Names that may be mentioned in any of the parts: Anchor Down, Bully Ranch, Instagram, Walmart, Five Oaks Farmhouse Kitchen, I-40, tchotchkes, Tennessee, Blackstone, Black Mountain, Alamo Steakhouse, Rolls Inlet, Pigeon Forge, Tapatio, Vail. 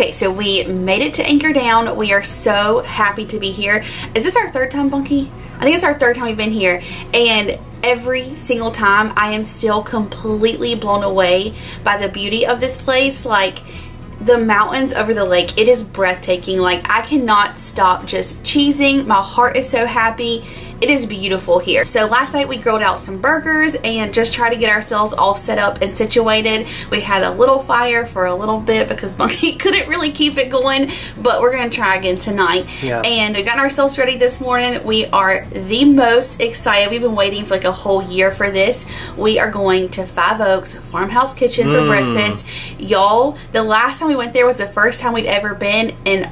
Okay, so we made it to Anchor Down. We are so happy to be here. Is this our third time, Bunky? I think it's our third time we've been here, and every single time I am still completely blown away by the beauty of this place. Like, the mountains over the lake, it is breathtaking. Like, I cannot stop just cheesing. My heart is so happy. It is beautiful here. So last night we grilled out some burgers and just tried to get ourselves all set up and situated. We had a little fire for a little bit because Monkey couldn't really keep it going, but we're gonna try again tonight. Yeah. And we got ourselves ready this morning. We are the most excited. We've been waiting for like a whole year for this. We are going to Five Oaks Farmhouse Kitchen for breakfast. Y'all, the last time we went there was the first time we'd ever been, and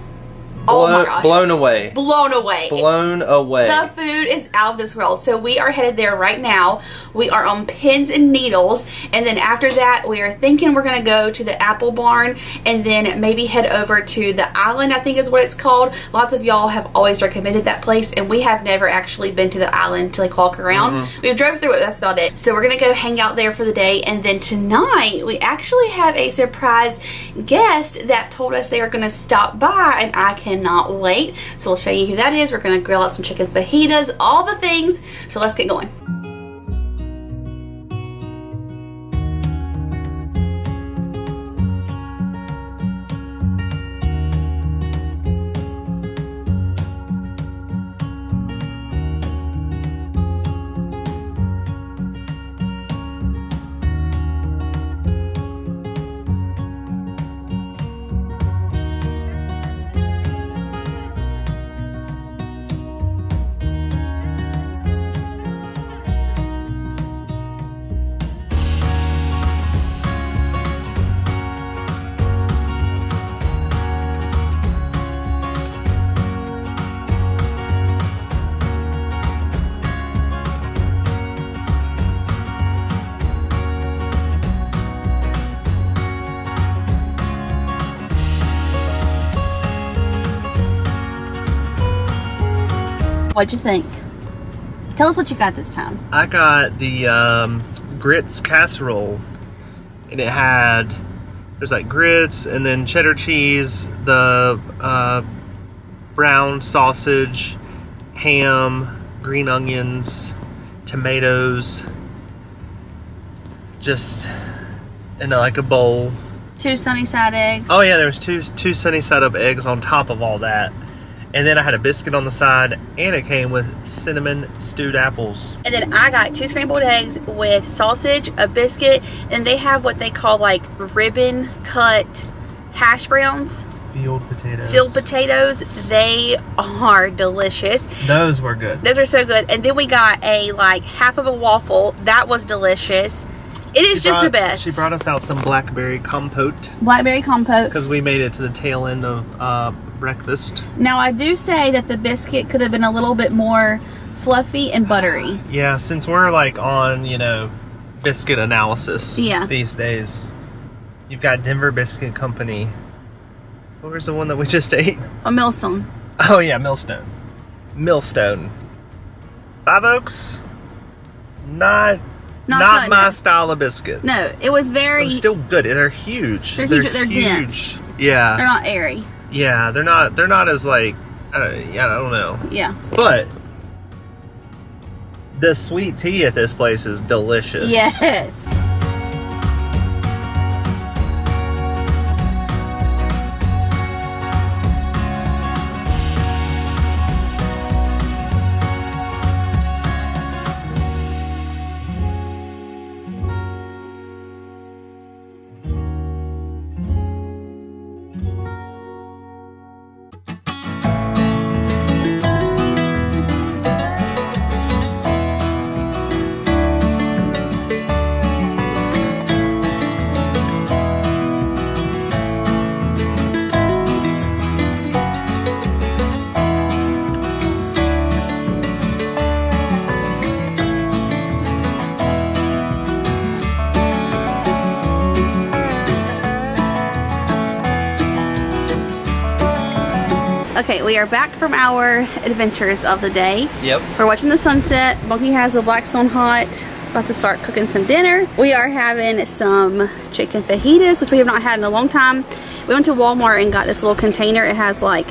oh my gosh. Blown away. The food is out of this world. So we are headed there right now. We are on pins and needles. And then after that, we are thinking we're going to go to the Apple Barn and then maybe head over to the Island, I think is what it's called. Lots of y'all have always recommended that place, and we have never actually been to the Island to like walk around. We've drove through it, that's about it. So we're going to go hang out there for the day. And then tonight, we actually have a surprise guest that told us they are going to stop by, and I can not wait. So we'll show you who that is. We're gonna grill out some chicken fajitas, all the things. So let's get going. What'd you think? Tell us what you got this time. I got the grits casserole, and it had, there's like grits and then cheddar cheese, the brown sausage, ham, green onions, tomatoes, just in like a bowl. Two sunny side eggs. Oh yeah, there was two sunny side up eggs on top of all that. And then I had a biscuit on the side, and it came with cinnamon stewed apples. And then I got two scrambled eggs with sausage, a biscuit, and they have what they call like ribbon cut hash browns. Field potatoes. They are delicious. Those were good. Those are so good. And then we got a like half of a waffle. That was delicious. It is just the best. She brought us out some blackberry compote. Blackberry compote. Because we made it to the tail end of breakfast. Now I do say that the biscuit could have been a little bit more fluffy and buttery. Yeah, since we're like on, you know, biscuit analysis these days. You've got Denver Biscuit Company. What was the one that we just ate? A Millstone. Oh yeah, Millstone. Millstone. Five Oaks? Not my style of biscuit. No, it was very... They're still good. They're huge. They're huge. Yeah. They're not airy. Yeah, they're not as like, I don't know. Yeah. But the sweet tea at this place is delicious. Yes. Okay, we are back from our adventures of the day. Yep. We're watching the sunset. Bunky has the Blackstone hot About to start cooking some dinner. We are having some chicken fajitas, which we have not had in a long time. We went to Walmart and got this little container. It has like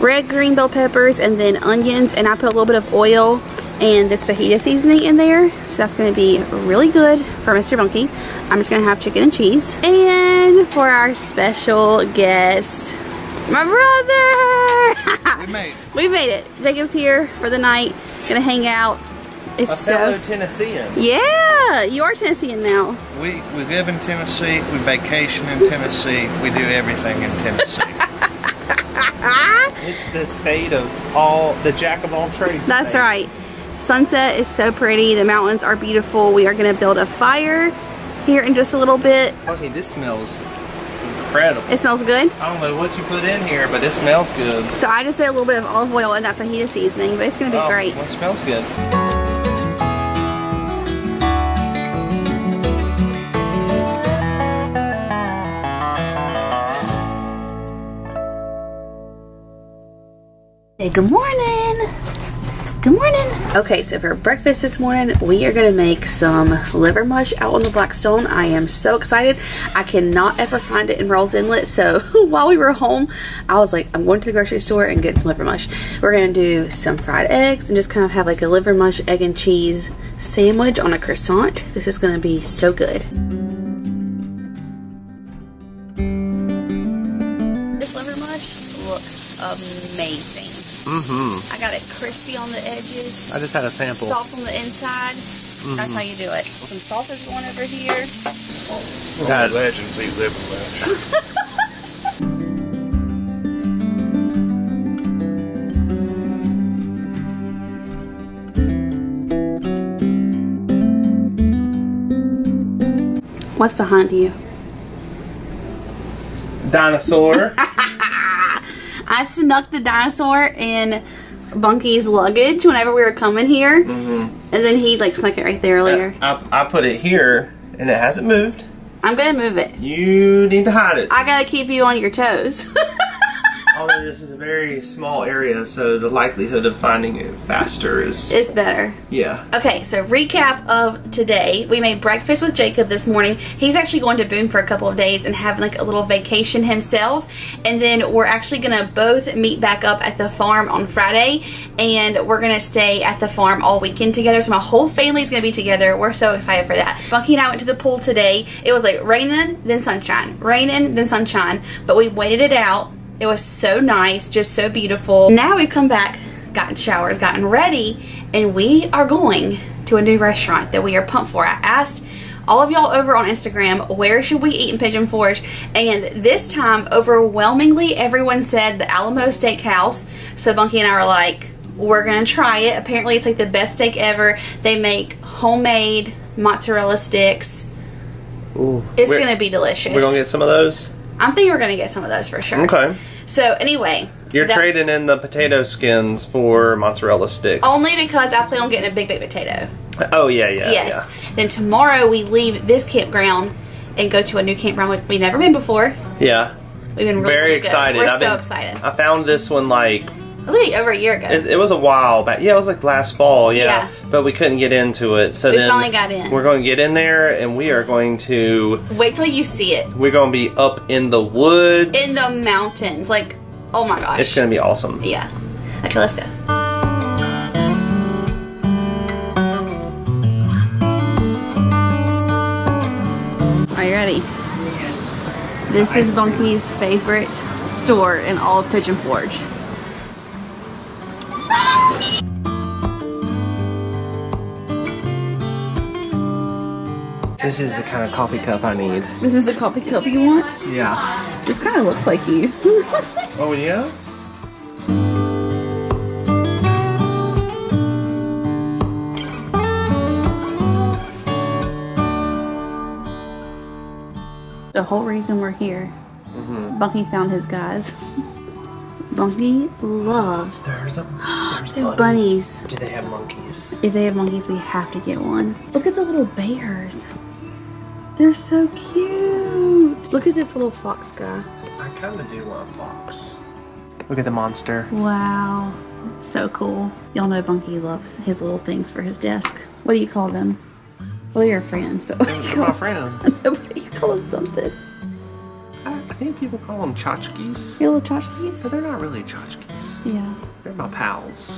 red, green bell peppers and then onions, and I put a little bit of oil and this fajita seasoning in there. So that's gonna be really good for Mr. Monkey. I'm just gonna have chicken and cheese. And for our special guest, my brother! We made it. Jacob's here for the night, gonna hang out. It's a fellow Tennessean. Yeah, you are Tennessean now. We live in Tennessee, we vacation in Tennessee, we do everything in Tennessee. It's the state of all, the jack of all trades. That's right. Sunset is so pretty, the mountains are beautiful. We are gonna build a fire here in just a little bit. Okay, this smells incredible. It smells good? I don't know what you put in here, but it smells good. So I just did a little bit of olive oil in that fajita seasoning, but it's gonna be great. Well, it smells good. Good morning. Good morning. Okay, so for breakfast this morning, we are going to make some liver mush out on the Blackstone. I am so excited. I cannot ever find it in Rolls Inlet, so while we were home, I was like, I'm going to the grocery store and get some liver mush. We're going to do some fried eggs and just kind of have like a liver mush, egg and cheese sandwich on a croissant. This is going to be so good. This liver mush looks amazing. Mm-hmm. I got it crispy on the edges. I just had a sample. Soft on the inside. Mm-hmm. That's how you do it. Some sausage going over here. Oh. God, legends eat liver mush. What's behind you? Dinosaur. I snuck the dinosaur in Bunky's luggage whenever we were coming here, mm-hmm. and then he like snuck it right there earlier. I put it here, and it hasn't moved. I'm gonna move it. You need to hide it. I gotta keep you on your toes. Although this is a very small area, so the likelihood of finding it faster is... It's better. Yeah. Okay, so recap of today. We made breakfast with Jacob this morning. He's actually going to Boone for a couple of days and have like a little vacation himself. And then we're actually going to both meet back up at the farm on Friday. And we're going to stay at the farm all weekend together. So my whole family's going to be together. We're so excited for that. Bucky and I went to the pool today. It was like raining, then sunshine. Raining, then sunshine. But we waited it out. It was so nice, just so beautiful. Now we've come back, gotten showers, gotten ready, and we are going to a new restaurant that we are pumped for. I asked all of y'all over on Instagram, where should we eat in Pigeon Forge? And this time, overwhelmingly, everyone said the Alamo Steakhouse. So Bunky and I are like, we're gonna try it. Apparently it's like the best steak ever. They make homemade mozzarella sticks. Ooh, it's gonna be delicious. We're gonna get some of those? I'm thinking we're gonna get some of those for sure. Okay. So anyway. You're trading in the potato skins for mozzarella sticks. Only because I plan on getting a big, big potato. Oh, yeah, yeah, yes. Yeah. Then tomorrow we leave this campground and go to a new campground we've never been before. Yeah. We've been really, very excited. We're so excited. I found this one like... It was like over a year ago. It was a while back. Yeah, it was like last fall, yeah. But we couldn't get into it. So then we finally got in. We're going to get in there, and we are going to... Wait till you see it. We're going to be up in the woods. In the mountains. Like, oh my gosh. It's going to be awesome. Yeah. Okay, let's go. Are you ready? Yes. This is Bunky's favorite store in all of Pigeon Forge. This is the kind of coffee cup I need. This is the coffee cup you want? Yeah. This kind of looks like you. Oh, yeah? The whole reason we're here, mm-hmm. Bunky found his guys. Bunky loves there's bunnies. Do they have monkeys? If they have monkeys, we have to get one. Look at the little bears. They're so cute. Look at this little fox guy. I kind of do want a fox. Look at the monster. Wow. That's so cool. Y'all know Bunky loves his little things for his desk. What do you call them? Well, you're friends, but what do you call my friends? What do you call them something? I think people call them tchotchkes. Your little tchotchkes? But they're not really tchotchkes. Yeah. They're my pals.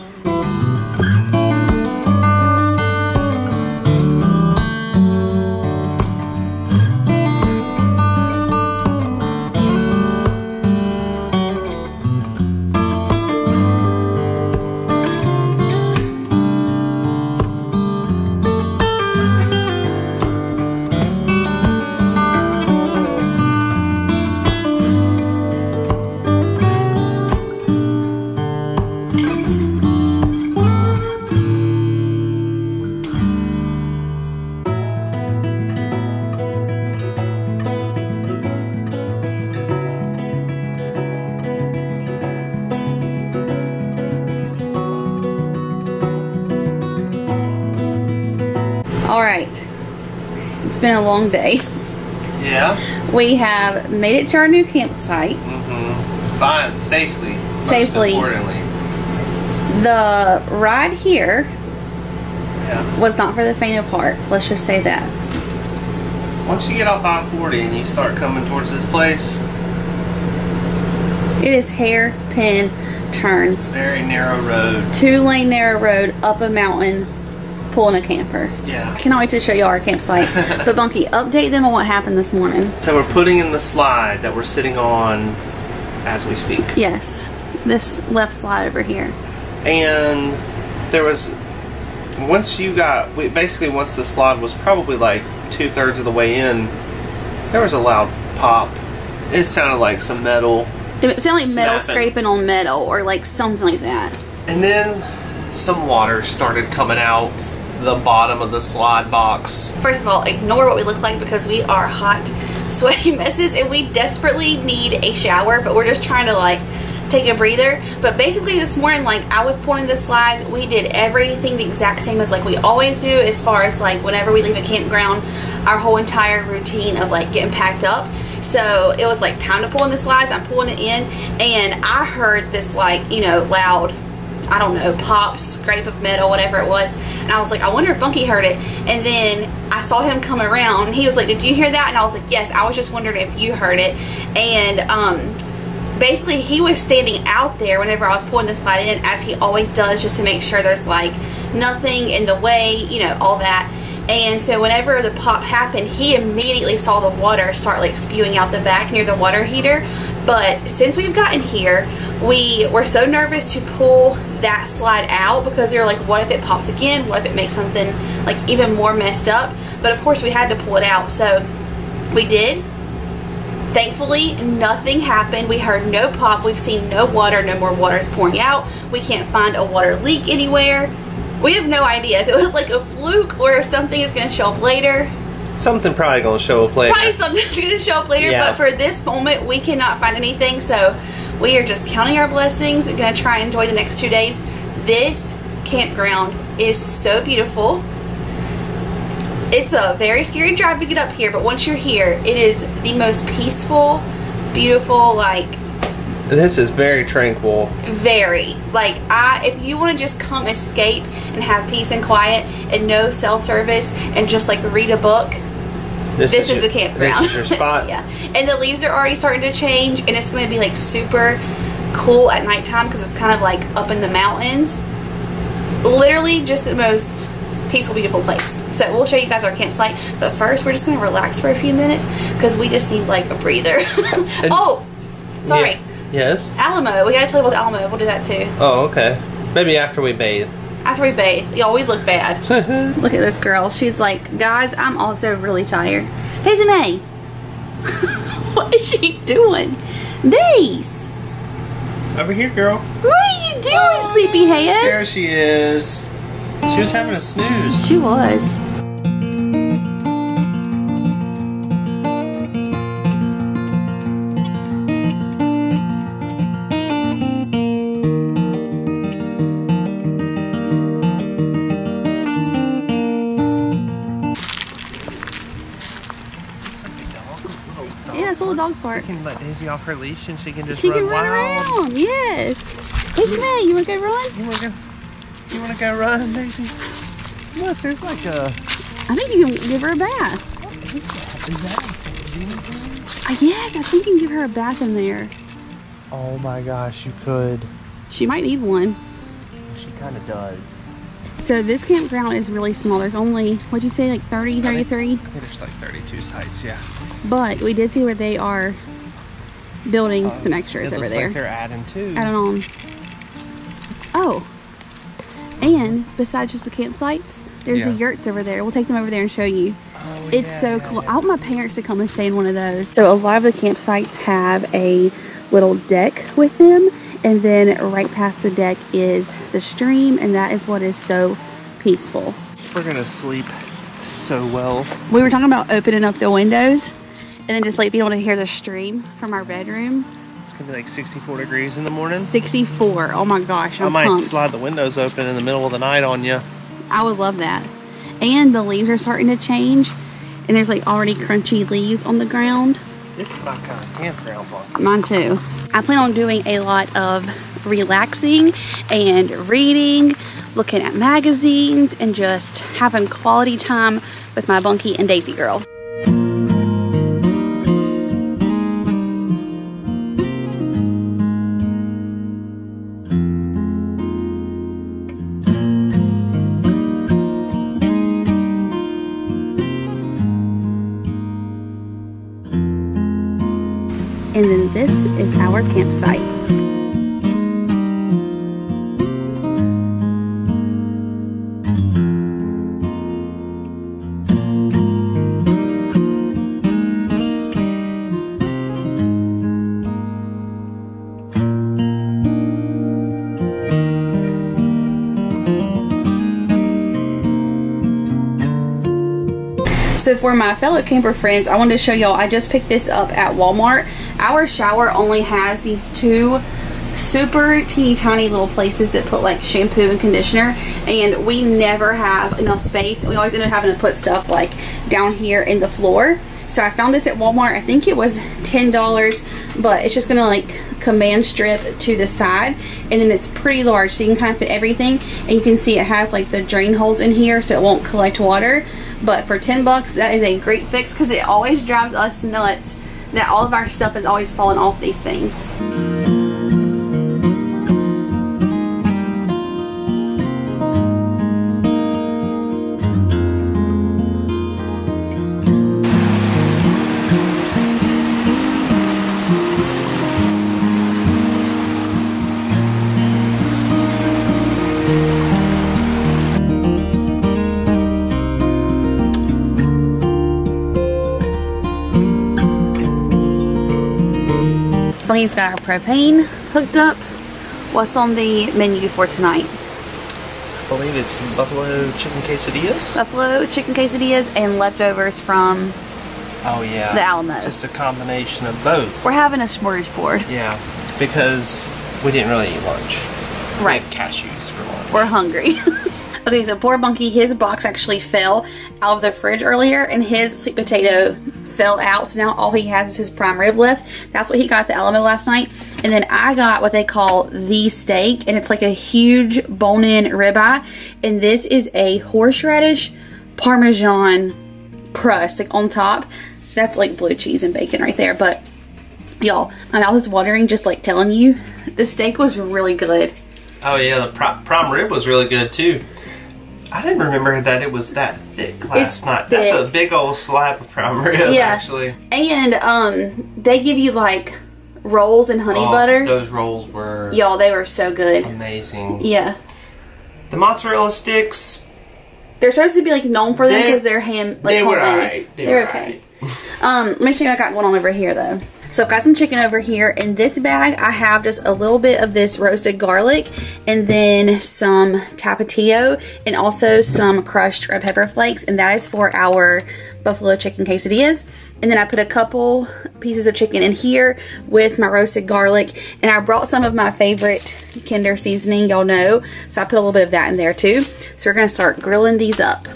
Alright, it's been a long day. Yeah. We have made it to our new campsite. Mm-hmm. Fine, safely. Safely. Most importantly. The ride here was not for the faint of heart. Let's just say that. Once you get off I-40 and you start coming towards this place, it is hairpin turns. Very narrow road. 2-lane narrow road up a mountain. Pulling a camper. Yeah. I cannot wait to show y'all our campsite. But Bunky, update them on what happened this morning. So we're putting in the slide that we're sitting on as we speak. Yes. This left slide over here. And there was, once the slide was probably like 2/3 of the way in, there was a loud pop. It sounded like some metal. It sounded like metal scraping on metal or like something like that. And then some water started coming out the bottom of the slide box. First of all, ignore what we look like because we are hot, sweaty messes and we desperately need a shower, but we're just trying to like take a breather. But basically this morning, like I was pulling the slides, we did everything the exact same as like we always do as far as like whenever we leave a campground, our whole entire routine of like getting packed up. So it was like time to pull in the slides, I'm pulling it in and I heard this like, you know, loud, I don't know, pop, scrape of metal, whatever it was. And I was like, I wonder if Bunky heard it. And then I saw him come around and he was like, did you hear that? And I was like, yes, I was just wondering if you heard it. And basically he was standing out there whenever I was pulling the slide in, as he always does, just to make sure there's like nothing in the way, you know, all that. And so whenever the pop happened, he immediately saw the water start like spewing out the back near the water heater. But since we've gotten here, we were so nervous to pull that slide out because we were like, what if it pops again? What if it makes something like even more messed up? But of course we had to pull it out, so we did. Thankfully, nothing happened. We heard no pop. We've seen no water. No more water's pouring out. We can't find a water leak anywhere. We have no idea if it was like a fluke or if something is going to show up later. Something probably going to show up later. Probably something's going to show up later, yeah. But for this moment, we cannot find anything. So we are just counting our blessings and going to try and enjoy the next 2 days. This campground is so beautiful. It's a very scary drive to get up here, but once you're here, it is the most peaceful, beautiful, like... This is very tranquil. Very. Like, if you want to just come escape and have peace and quiet and no cell service and just, like, read a book, this is the campground. This is your spot. Yeah. And the leaves are already starting to change, and it's going to be, like, super cool at nighttime because it's kind of, like, up in the mountains. Literally just the most peaceful, beautiful place. So we'll show you guys our campsite, but first we're just going to relax for a few minutes because we just need, like, a breather. Oh! Sorry. Yeah. Yes. Alamo. We gotta tell you about the Alamo. We'll do that too. Oh, okay. Maybe after we bathe. After we bathe. Y'all, we look bad. Look at this girl. She's like, guys, I'm also really tired. Daisy May. What is she doing? Daisy. Over here, girl. What are you doing, sleepyhead? There she is. She was having a snooze. She was. Part. You can let Daisy off her leash and she can just run wild. Around, yes. Hey, you want to go run? You want to go run, Daisy? Look, there's like a I think you can give her a bath. What is that? Is that a baby? Yes, I think you can give her a bath in there. Oh my gosh, you could. She might need one. She kind of does. So this campground is really small. There's only, what'd you say, like 30, 33? I think there's like 32 sites, yeah. But we did see where they are building some extras over there. It looks like they're adding too. Adding on. Oh, and besides just the campsites, there's the yurts over there. We'll take them over there and show you. Oh, it's so cool. I want my parents to come and stay in one of those. So a lot of the campsites have a little deck with them. And then right past the deck is the stream, and that is what is so peaceful. We're gonna sleep so well. We were talking about opening up the windows and then just like being able to hear the stream from our bedroom. It's gonna be like 64 degrees in the morning. 64, oh my gosh, I might pumped. Slide the windows open in the middle of the night on you. I would love that. And the leaves are starting to change, and there's like already crunchy leaves on the ground. It's my kind of campground park. Mine too. I plan on doing a lot of relaxing and reading, looking at magazines, and just having quality time with my Bunky and Daisy girl. And then this is our campsite. So for my fellow camper friends, I wanted to show y'all, I just picked this up at Walmart. Our shower only has these two super teeny tiny little places that put like shampoo and conditioner, and we never have enough space. We always end up having to put stuff like down here in the floor. So I found this at Walmart. I think it was $10, but it's just gonna like command strip to the side, and then it's pretty large so you can kind of fit everything, and you can see it has like the drain holes in here so it won't collect water. But for $10 that is a great fix, because it always drives us nuts that all of our stuff is always falling off these things. He's got our propane hooked up. What's on the menu for tonight? I believe it's buffalo chicken quesadillas. Buffalo chicken quesadillas and leftovers from the Alamo. Just a combination of both. We're having a smorgasbord. Yeah, because we didn't really eat lunch. Right. We had cashews for lunch. We're hungry. Okay, so poor Bunky, his box actually fell out of the fridge earlier, and his sweet potato fell out, so now all he has is his prime rib left. That's what he got at the Alamo last night. And then I got what they call the steak, and it's like a huge bone-in ribeye, and this is a horseradish parmesan crust like on top. That's like blue cheese and bacon right there. But y'all, my mouth is watering just like telling you. The steak was really good. Oh yeah, the prime rib was really good too. I didn't remember that it was that thick last night. Thick. That's a big old slab of prime rib, actually. And they give you like rolls and honey butter. Those rolls were... Y'all, they were so good. Amazing. Yeah. The mozzarella sticks... They're supposed to be like known for them because they're handmade. Like, they were alright. They're okay. Right. Make sure I got one on over here though. So I've got some chicken over here. In this bag, I have just a little bit of this roasted garlic, and then some tapatio, and also some crushed red pepper flakes, and that is for our buffalo chicken quesadillas. And then I put a couple pieces of chicken in here with my roasted garlic, and I brought some of my favorite Kinder seasoning, y'all know, so I put a little bit of that in there too. So we're gonna start grilling these up.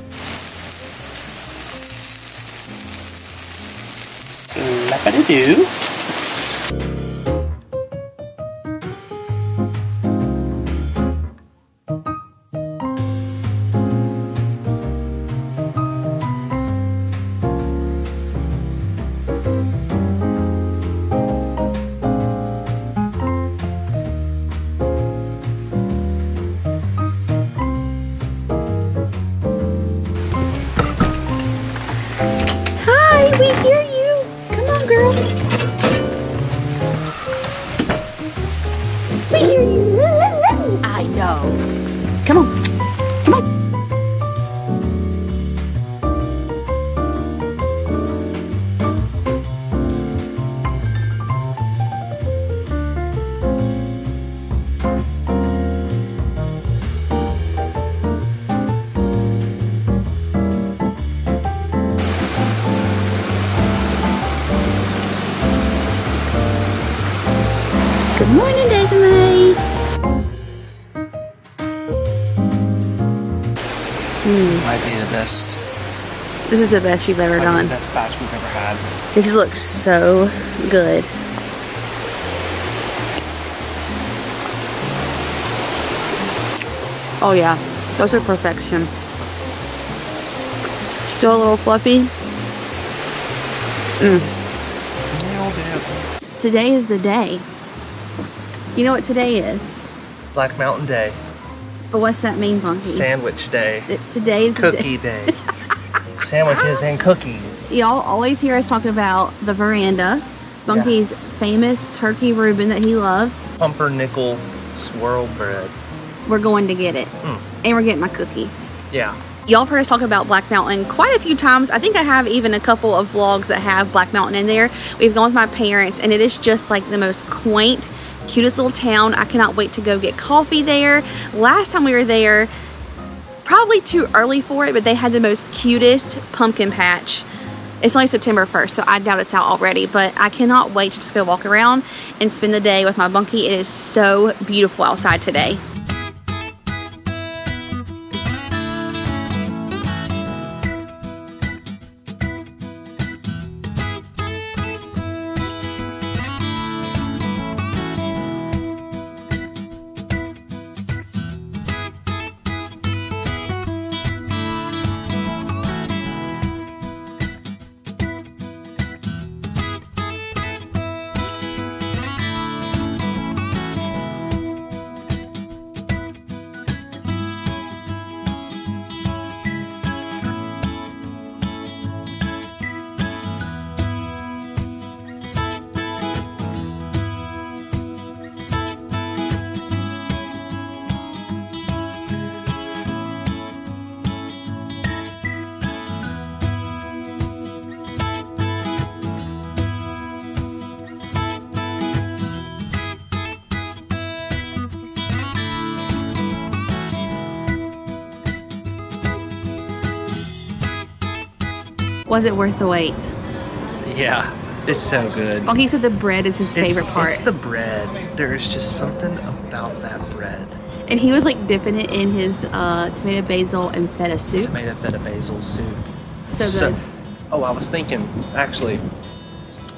Lapadoo. Come on. Come on. Good morning, Desiree. Might be the best. This is the best you've ever done. The best batch we've ever had. It just looks so good. Oh yeah, those are perfection. Still a little fluffy. Nailed it. Today is the day. You know what today is? Black Mountain Day. But what's that mean, Funky? Sandwich Day. Today is Cookie Day. Sandwiches and cookies. Y'all always hear us talk about the veranda. Funky's famous turkey Reuben that he loves. Pumpernickel swirl bread. We're going to get it. And we're getting my cookies. Yeah. Y'all heard us talk about Black Mountain quite a few times. I think I have even a couple of vlogs that have Black Mountain in there. We've gone with my parents, and it is just like the most quaint, cutest little town. I cannot wait to go get coffee there. Last time we were there, probably too early for it, but they had the most cutest pumpkin patch. It's only September 1st, so I doubt it's out already, but I cannot wait to just go walk around and spend the day with my bunkie. It is so beautiful outside today. Was it worth the wait? Yeah, it's so good. Funky said the bread is his favorite part. It's the bread. There is just something about that bread. And he was like dipping it in his tomato basil and feta soup. Tomato feta basil soup. So good. So, oh, I was thinking, actually,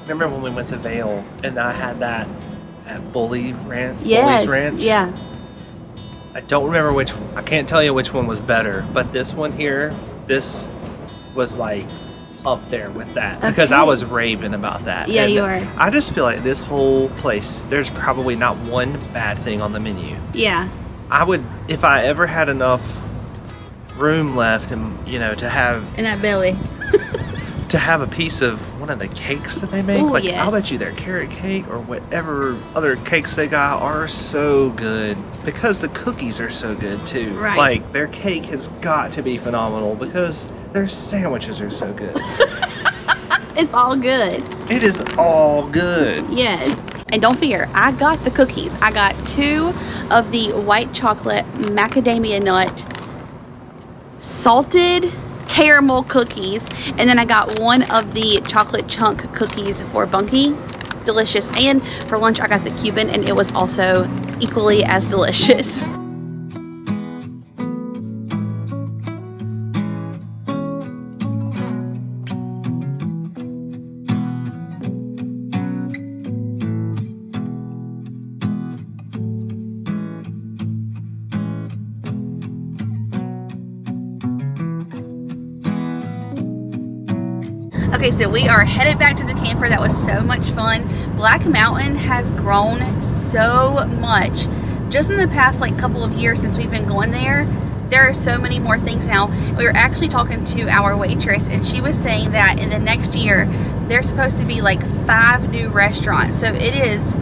remember when we went to Vail and I had that at Bully Ranch? Yes, Bully's Ranch? Yeah. I don't remember which, I can't tell you which one was better, but this one here, this was like up there with that because I was raving about that. Yeah, and you are. I just feel like this whole place, there's probably not one bad thing on the menu. Yeah. I would, if I ever had enough room left and, you know, to have. In that belly. To have a piece of one of the cakes that they make. Ooh, like, yes. I'll bet you their carrot cake or whatever other cakes they got are so good because the cookies are so good too. Right. Like, their cake has got to be phenomenal because their sandwiches are so good. It's all good. It is all good. Yes. And don't fear, I got the cookies. I got 2 of the white chocolate macadamia nut salted caramel cookies. And then I got 1 of the chocolate chunk cookies for Bunky. Delicious. And for lunch, I got the Cuban, and it was also equally as delicious. Okay, so we are headed back to the camper. That was so much fun. Black Mountain has grown so much. Just in the past like couple of years since we've been going there, there are so many more things now. We were actually talking to our waitress, and she was saying that in the next year, there's supposed to be like 5 new restaurants. So it is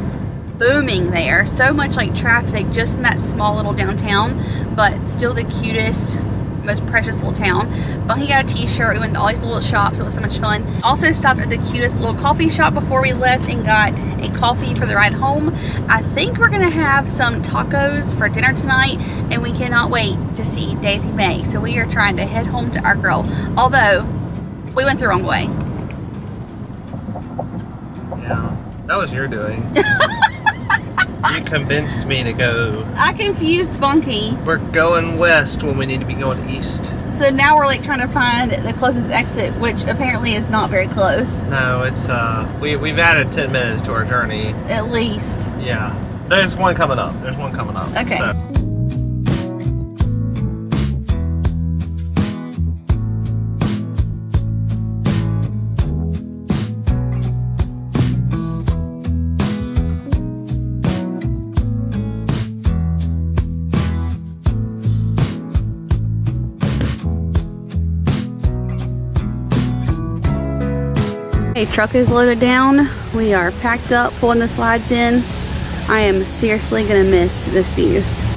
booming there. So much like traffic just in that small little downtown, but still the cutest, most precious little town. Bunky got a t-shirt. We went to all these little shops. It was so much fun. Also stopped at the cutest little coffee shop before we left and got a coffee for the ride home. I think we're gonna have some tacos for dinner tonight, and we cannot wait to see Daisy May. So we are trying to head home to our girl. Although we went the wrong way. Yeah, that was your doing. You convinced me to go. I confused Bunky. We're going west when we need to be going east. So now we're like trying to find the closest exit, which apparently is not very close. No, it's we've added 10 minutes to our journey. At least. Yeah. There's one coming up. There's one coming up. Okay. So. A truck is loaded down. We are packed up, pulling the slides in. I am seriously gonna miss this view.